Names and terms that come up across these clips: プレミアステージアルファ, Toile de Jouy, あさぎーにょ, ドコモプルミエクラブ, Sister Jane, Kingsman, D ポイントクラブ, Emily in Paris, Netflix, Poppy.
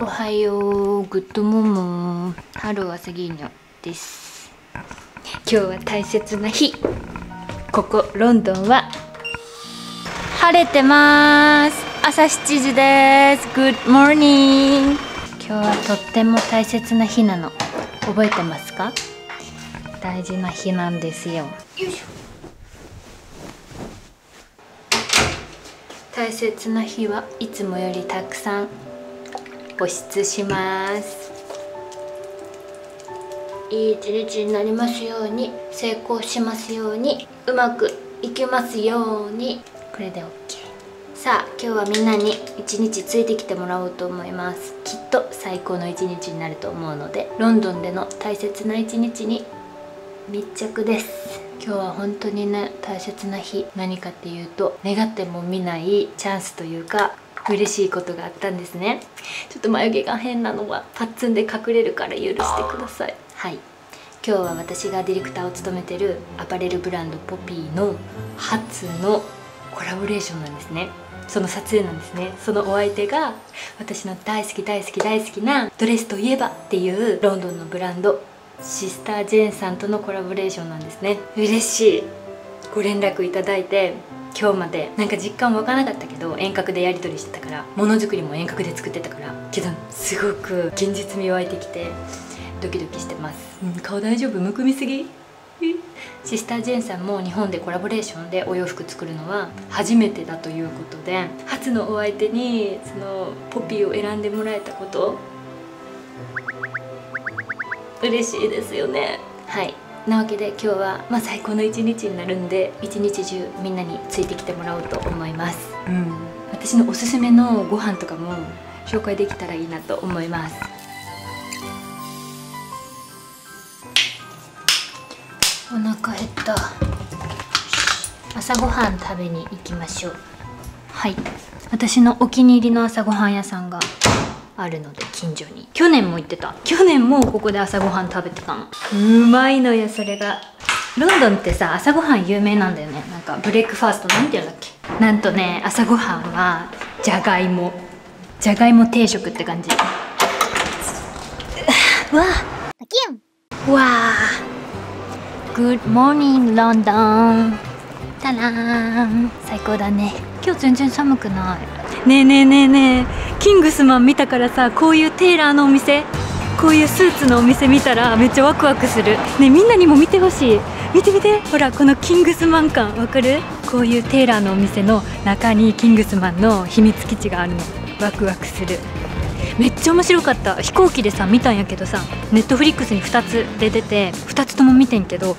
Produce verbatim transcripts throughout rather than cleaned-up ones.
おはよう、グッドモモン、ハローアサギーニョです。今日は大切な日。ここロンドンは晴れてます。朝しちじです。グッドモーニング。今日はとっても大切な日なの、覚えてますか？大事な日なんですよ。よいしょ。大切な日はいつもよりたくさん保湿します。いい一日になりますように、成功しますように、うまくいきますように。これで OK。 さあ今日はみんなに一日ついてきてもらおうと思います。きっと最高の一日になると思うので、ロンドンでの大切な一日に密着です。今日は本当にね、大切な日。何かっていうと、願っても見ないチャンスというか、嬉しいことがあったんですね。ちょっと眉毛が変なのはパッツンで隠れるから許してください。はい、今日は私がディレクターを務めてるアパレルブランドポピーの初のコラボレーションなんですね。その撮影なんですね。そのお相手が私の大好き大好き大好きなドレスといえばっていうロンドンのブランドシスタージェーンさんとのコラボレーションなんですね。嬉しい。ご連絡いただいて、今日までなんか実感湧かなかったけど、遠隔でやり取りしてたから、ものづくりも遠隔で作ってたからけど、すごく現実味湧いてきてドキドキしてます、うん、顔大丈夫？むくみすぎ？シスタージェーンさんも日本でコラボレーションでお洋服作るのは初めてだということで、初のお相手にそのポピーを選んでもらえたこと、嬉しいですよね。はい、なわけで今日は、まあ、最高の一日になるんで、一日中みんなについてきてもらおうと思います、うん、私のおすすめのご飯とかも紹介できたらいいなと思います。お腹減った。朝ごはん食べに行きましょう。はい、私のお気に入りの朝ごはん屋さんがあるので、近所に。去年も行ってた。去年もここで朝ごはん食べてたの。うまいのよ、それが。ロンドンってさ、朝ごはん有名なんだよね。なんかブレックファースト、なんていうんだっけ。なんとね、朝ごはんはじゃがいも、じゃがいも定食って感じ。うわあ、わあ、グッドモーニングロンドン。たらーん、最高だね。今日全然寒くない。ねえねえねえねえ。キングスマン見たからさ、こういうテーラーのお店、こういうスーツのお店見たらめっちゃワクワクするね。みんなにも見てほしい。見て見て、ほらこのキングスマン感わかる？こういうテーラーのお店の中にキングスマンの秘密基地があるの。ワクワクする。めっちゃ面白かった。飛行機でさ見たんやけどさ、ネットフリックスにふたつで出て、ふたつとも見てんけど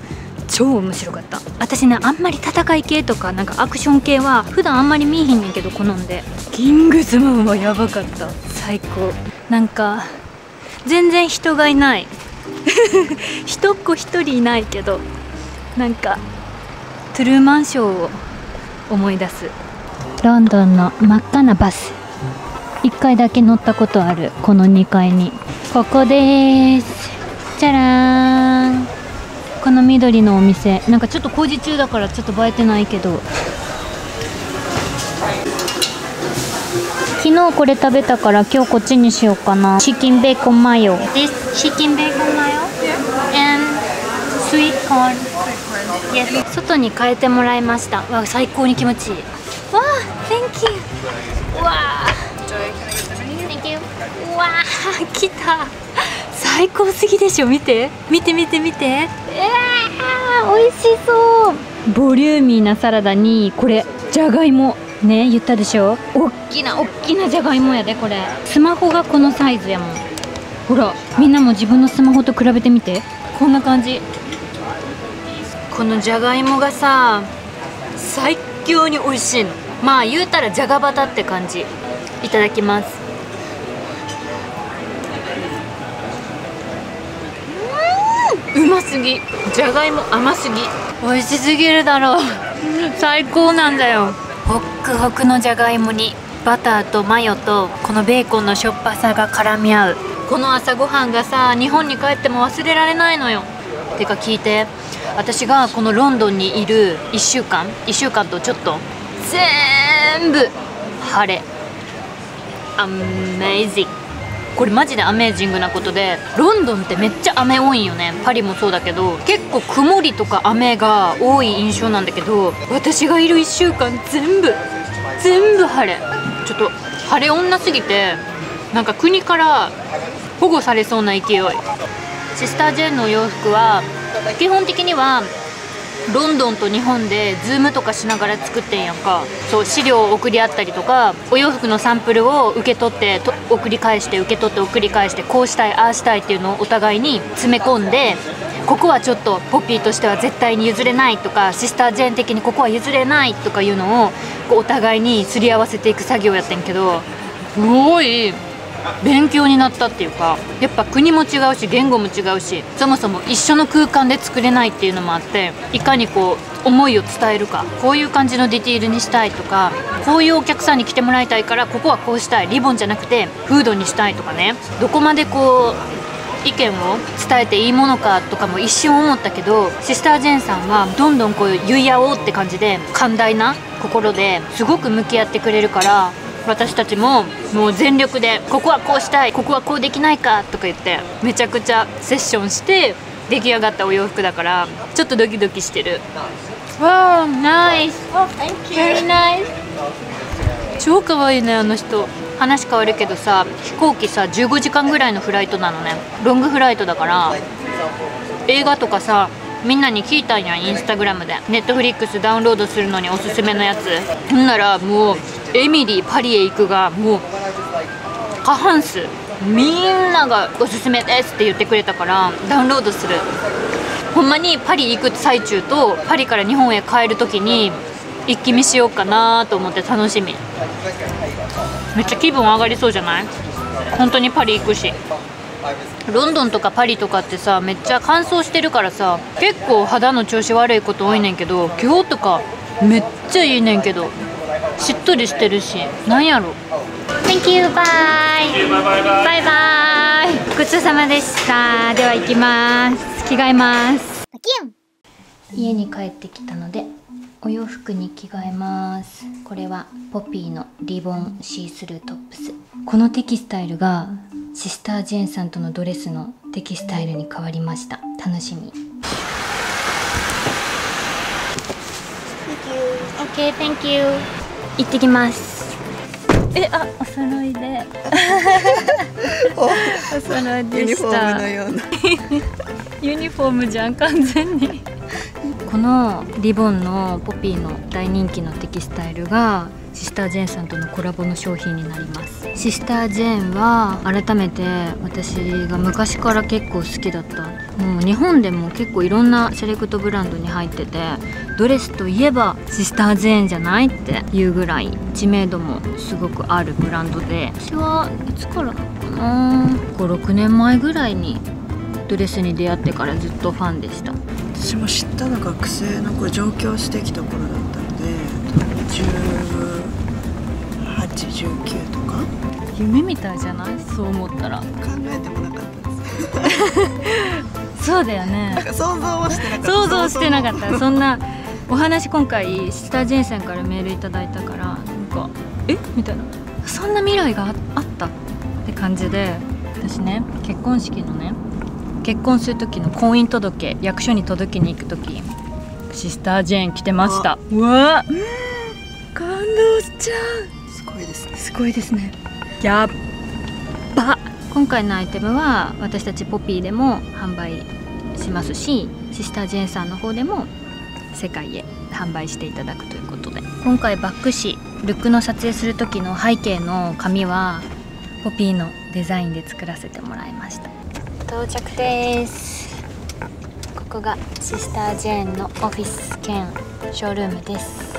超面白かった。私ね、あんまり戦い系とかなんかアクション系は普段あんまり見えへんねんけど好んで。キングスマンはやばかった。最高。なんか全然人がいない一っ子一人いないけど、なんかトゥルーマンショーを思い出す。ロンドンの真っ赤なバス、いっかいだけ乗ったことある。このにかいに、ここです。じゃらーん。この緑のお店、なんかちょっと工事中だからちょっと映えてないけど、昨日これ食べたから今日こっちにしようかな。チキンベーコンマヨです。チキンベーコンマヨ and sweet corn、yes。 外に変えてもらいました。わ、最高に気持ちいいわ。ー Thank you。 わー Thank you。 わー、来た。最高すぎでしょ。見て見て見て見て、えー、美味しそう。ボリューミーなサラダにこれじゃがいもね、言ったでしょ。おっきなおっきなじゃがいもやで。これスマホがこのサイズやもん。ほらみんなも自分のスマホと比べてみて、こんな感じ。このじゃがいもがさ、最強に美味しいの。まあ言うたらじゃがバタって感じ。いただきます。うますぎ。じゃがいも甘すぎ。美味しすぎるだろう最高なんだよ。ホックホクのじゃがいもにバターとマヨとこのベーコンのしょっぱさが絡み合う。この朝ごはんがさ、日本に帰っても忘れられないのよ。てか聞いて、私がこのロンドンにいるいっしゅうかん、いっしゅうかんとちょっと、全部晴れ。アメイジング。これマジでアメージングなことで、ロンドンってめっちゃ雨多いんよね。パリもそうだけど、結構曇りとか雨が多い印象なんだけど、私がいるいっしゅうかん全部全部晴れ。ちょっと晴れ女すぎて、なんか国から保護されそうな勢い。シスター・ジェンのお洋服は基本的にはロンドンと日本でズームとかしながら作ってんやんか。そう、資料を送り合ったりとか、お洋服のサンプルを受け取ってと送り返して、受け取って送り返して、こうしたいああしたいっていうのをお互いに詰め込んで、ここはちょっとポピーとしては絶対に譲れないとか、シスター・ジェーン的にここは譲れないとかいうのをこうお互いにすり合わせていく作業やってんけど、すごい勉強になったっていうか、やっぱ国も違うし言語も違うし、そもそも一緒の空間で作れないっていうのもあって、いかにこう思いを伝えるか、こういう感じのディティールにしたいとか、こういうお客さんに来てもらいたいからここはこうしたい、リボンじゃなくてフードにしたいとかね、どこまでこう意見を伝えていいものかとかも一瞬思ったけど、シスター・ジェンさんはどんどんこう言い合おうって感じで、寛大な心ですごく向き合ってくれるから、私たちももう全力でここはこうしたい、ここはこうできないかとか言ってめちゃくちゃセッションして出来上がったお洋服だから、ちょっとドキドキしてる。わー、ナイス、very nice。超可愛いね、あの人。話変わるけどさ、飛行機さじゅうごじかんぐらいのフライトなのね。ロングフライトだから映画とかさ、みんなに聞いたんや、インスタグラムで。ネットフリックスダウンロードするのにおすすめのやつ。んならもう「エミリーパリへ行く」がもう過半数みんなが「おすすめです」って言ってくれたから、ダウンロードする。ほんまにパリ行く最中とパリから日本へ帰る時に一気見しようかなと思って楽しみ。めっちゃ気分上がりそうじゃない？本当にパリ行くし。ロンドンとかパリとかってさ、めっちゃ乾燥してるからさ、結構肌の調子悪いこと多いねんけど、今日とかめっちゃいいねんけど、しっとりしてるし、なんやろ。 Thank you! バイバイバイ。ごちそうさまでした。では行きます。着替えます。家に帰ってきたのでお洋服に着替えます。これはポピーのリボンシースルートップス。このテキスタイルがシスター・ジェーンさんとのドレスのテキスタイルに変わりました。楽しみ。 Thank you. Okay, thank you. 行ってきます。え、あ、お揃いでお揃いでした。ユニフォームのようなユニフォームじゃん、完全にこのリボンのポピーの大人気のテキスタイルがシスター・ジェーンさんとのコラボの商品になります。シスター・ジェーンは改めて私が昔から結構好きだった。もう日本でも結構いろんなセレクトブランドに入ってて、ドレスといえばシスター・ジェーンじゃないっていうぐらい知名度もすごくあるブランドで、私はいつからかな、ご、ろくねんまえぐらいにドレスに出会ってからずっとファンでした。私も知ったのが学生の頃、上京してきた頃だったのでじゅうはち、じゅうきゅうとか。夢みたいじゃない？そう思ったら。考えてもなかったですそうだよね。なんか想像はしてなかった。想像してなかった。そんなお話今回シスター・ジェンさんからメールいただいたから、なんかえみたいな、そんな未来が あ, あったって感じで。私ね、結婚式のね、結婚する時の婚姻届、役所に届けに行く時、シスター・ジェーン来てました。うわ感動しちゃう。すごいですね。やっば。今回のアイテムは私たちポピーでも販売しますし、シスター・ジェーンさんの方でも世界へ販売していただくということで、今回バック誌ルックの撮影する時の背景の紙はポピーのデザインで作らせてもらいました。到着です。ここがシスター・ジェーンのオフィス兼ショールームです。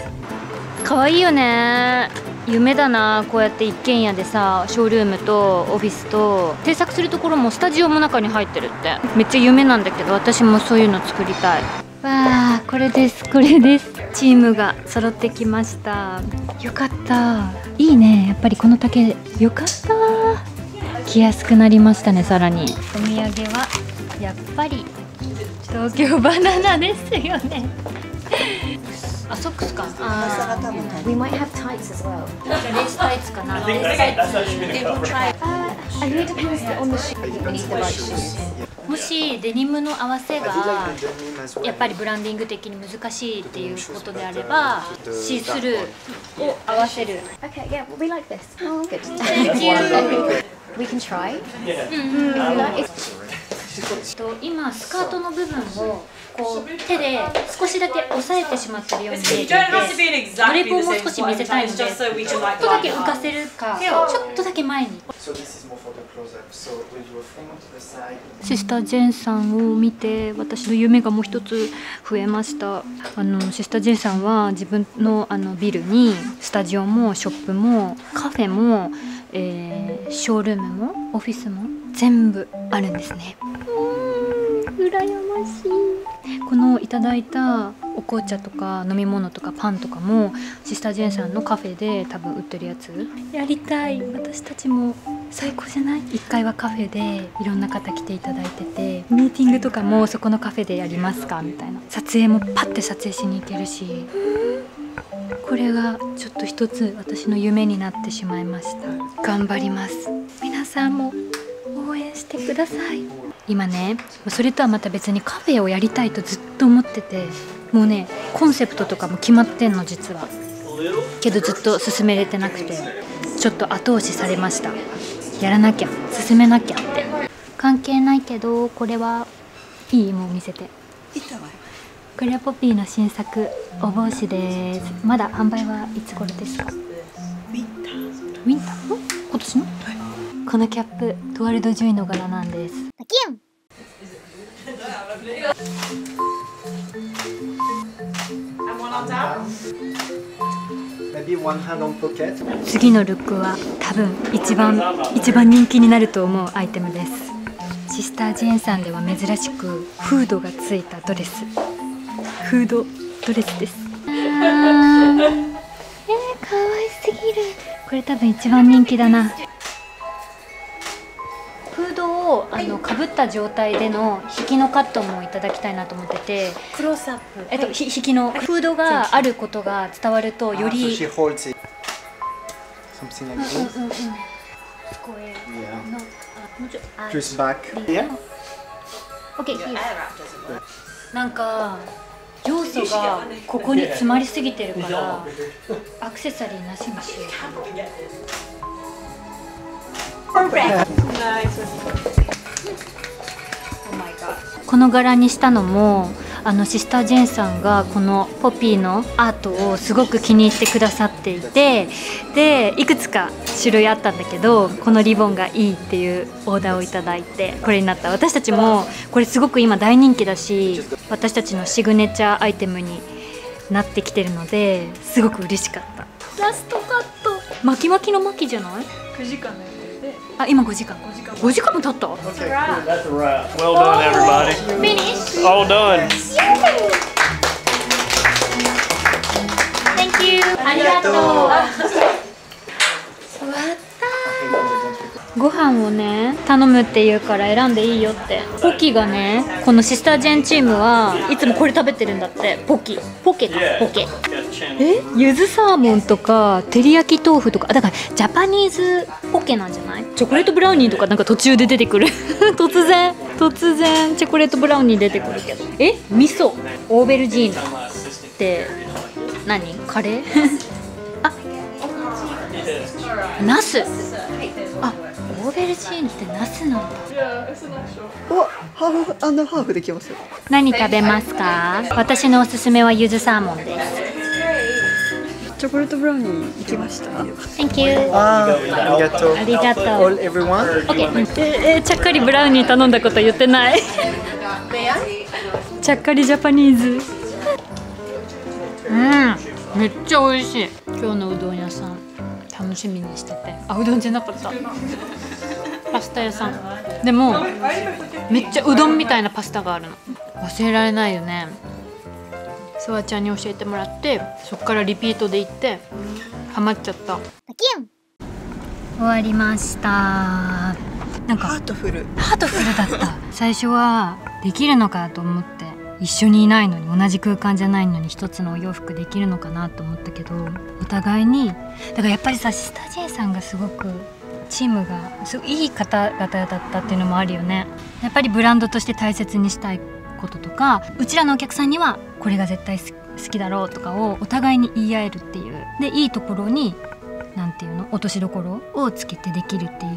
可愛いよね。夢だな、こうやって一軒家でさ、ショールームとオフィスと制作するところもスタジオも中に入ってるって、めっちゃ夢なんだけど、私もそういうの作りたいわ。あ、これです、これです。チームが揃ってきました。よかった、いいね。やっぱりこの竹よかった、着やすくなりましたね。さらにお土産はやっぱり東京ばな奈ですよねあ、ソックスか。ああ、多分。We might have tights as well. レースタイツかな。レースタイツ。もしデニムの合わせがやっぱりブランディング的に難しいっていうことであれば、シースルーを合わせる。Okay, yeah, we like this. Good. Thank you. We can try. 今スカートの部分をこう手で少しだけ押さえてしまってるように見えていて、ドレープをもう少し見せたいので、ちょっとだけ浮かせるか、手をちょっとだけ前に。シスター・ジェーンさんを見て私の夢がもう一つ増えました。あのシスター・ジェーンさんは自分の、あのビルにスタジオもショップもカフェも、えー、ショールームもオフィスも全部あるんですね。うらやましい。このいただいたお紅茶とか飲み物とかパンとかもシスター・ジェーンさんのカフェで多分売ってるやつやりたい。私たちも最高じゃない。いっかいはカフェでいろんな方来ていただいてて、ミーティングとかもそこのカフェでやりますかみたいな、撮影もパッて撮影しに行けるし、これがちょっと一つ私の夢になってしまいました。頑張ります。皆さんも応援してください。今ね、それとはまた別にカフェをやりたいとずっと思ってて、もうねコンセプトとかも決まってんの実は、けどずっと進めれてなくて、ちょっと後押しされました。やらなきゃ、進めなきゃって。関係ないけどこれはいい、もう見せて。これはポピーの新作お帽子です。まだ販売はいつ頃ですか？ウィンター。ウィンター？今年の？このキャップ、トワルド・ジュイの柄なんです。パキュン。次のルックは多分一番一番人気になると思うアイテムです。シスター・ジェーンさんでは珍しくフードがついたドレス、フードドレスです。あー、えー、可愛すぎる。これ多分一番人気だな。あの被った状態での引きのカットもいただきたいなと思ってて、クロスアップ、えっと、引きのフードがあることが伝わるとより、すごいなんか要素がここに詰まりすぎてるから、アクセサリーなしにしよう。この柄にしたのも、あのシスター・ジェーンさんがこのポピーのアートをすごく気に入ってくださっていて、でいくつか種類あったんだけど、このリボンがいいっていうオーダーをいただいてこれになった。私たちもこれすごく今大人気だし、私たちのシグネチャーアイテムになってきてるので、すごく嬉しかった。ラストカット、巻き巻きの巻きじゃない？くじかんね。あ、今ごじかん。ごじかんも経った。ありがとう。ご飯をね、頼むって言うから選んでいいよって。ポキがね、このシスター・ジェーンチームはいつもこれ食べてるんだって。ポキ、ポケか、ポケ。え、ゆずサーモンとか照り焼き豆腐とか、だからジャパニーズポケなんじゃない？チョコレートブラウニーとかなんか途中で出てくる突然突然チョコレートブラウニー出てくるけど、え、味噌、オーベルジーヌって何？カレーあ、ナス。あ、オーベルジーヌってナスなんだ。お、ハーフ、あのハーフできますよ。何食べますか？私のおすすめはゆずサーモンです。チョコレートブラウニー行きました。Thank you。ああ、ありがとう。ありがとう。All everyone。OK。ええ、ちゃっかりブラウニー頼んだこと言ってない。ちゃっかりジャパニーズ。うん、めっちゃ美味しい。今日のうどん屋さん楽しみにしてて、あ、うどんじゃなかった。パスタ屋さん。でもめっちゃうどんみたいなパスタがあるの。忘れられないよね。ソワちゃんに教えてもらって、そこからリピートで行ってハマっちゃった。終わりました。なんかハートフルハートフルだった最初はできるのかと思って一緒にいないのに同じ空間じゃないのに一つのお洋服できるのかなと思ったけど、お互いにだからやっぱりさ、シスター J さんがすごくチームがすごいいい方々だったっていうのもあるよね。やっぱりブランドとして大切にしたいこととか、うちらのお客さんにはこれが絶対好きだろうとかをお互いに言い合えるっていうで、いいところになんていうの、落としどころをつけてできるっていう、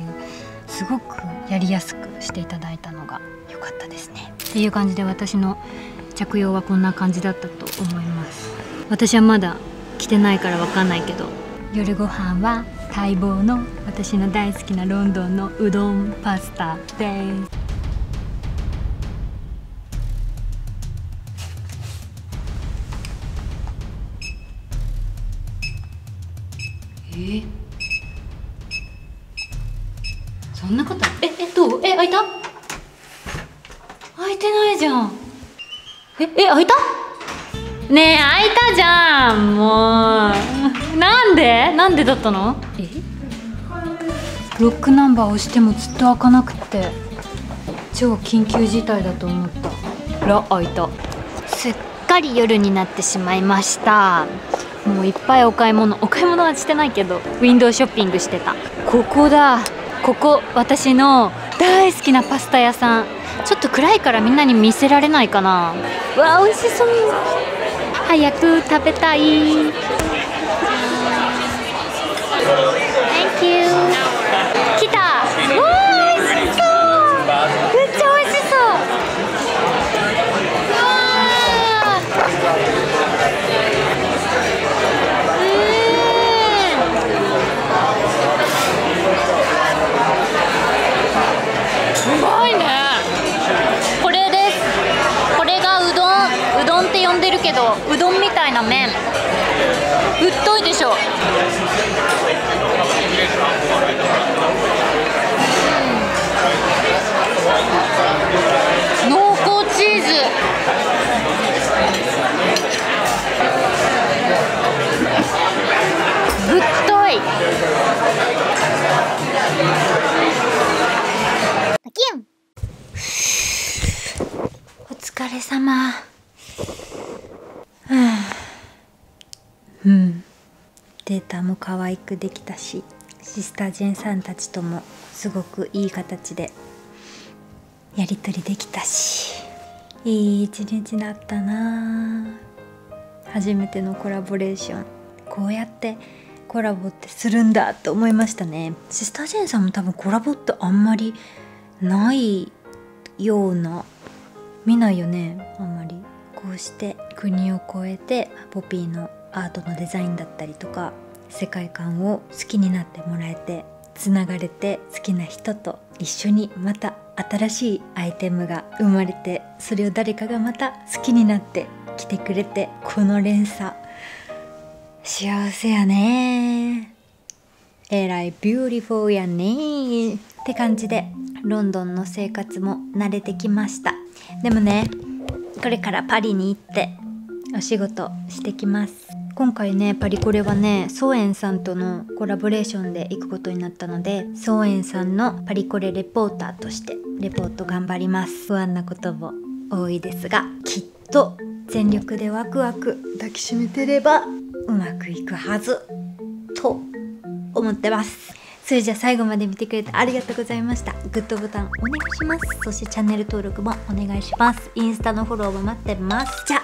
すごくやりやすくしていただいたのが良かったですね。っていう感じで私の着用はこんな感じだったと思います。私はまだ着てないからわかんないけど、夜ご飯は待望の私の大好きなロンドンのうどんパスタです。え、そんなこと、え、え、どう、え、開いた？開いてないじゃん。え、え、開いた？ねえ、開いたじゃん。もうなんでなんでだったの？え、ロックナンバー押してもずっと開かなくて、超緊急事態だと思ったら開いた。すっかり夜になってしまいました。もういっぱいお買い物お買い物はしてないけど、ウィンドウショッピングしてた。ここだ、ここ私の大好きなパスタ屋さん。ちょっと暗いからみんなに見せられないかな。うわー、美味しそう。早く食べたい。 Thank you。 来た。わー、美味しそう。めっちゃ美味しそう。うわー、けどうどんみたいな麺、うっといでしょ。濃厚チーズ、ぶっとい。お疲れ様。うん、データも可愛くできたし、シスタージェンさんたちともすごくいい形でやり取りできたし、いい一日だったな。初めてのコラボレーション、こうやってコラボってするんだと思いましたね。シスタージェンさんも多分コラボってあんまりないような、見ないよねあんまり。こうして国を越えてポピーのアートのデザインだったりとか、世界観を好きになってもらえて、つながれて、好きな人と一緒にまた新しいアイテムが生まれて、それを誰かがまた好きになって着てくれて、この連鎖、幸せやね。えらいビューティフルやねって感じで、ロンドンの生活も慣れてきました。でもね、これからパリに行ってお仕事してきます。今回ね、パリコレはね、ソーエンさんとのコラボレーションで行くことになったので、ソーエンさんのパリコレレポーターとしてレポート頑張ります。不安なことも多いですが、きっと全力でワクワク抱きしめてればうまくいくはずと思ってます。それじゃあ最後まで見てくれてありがとうございました。グッドボタンお願いします。そしてチャンネル登録もお願いします。インスタのフォローも待ってます。じゃあ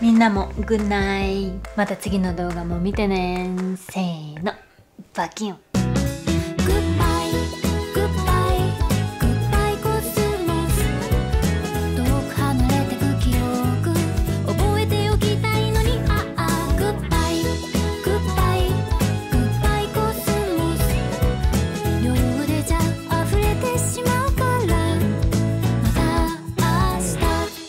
みんなもグッナイ。また次の動画も見てね。せーの、バキュン。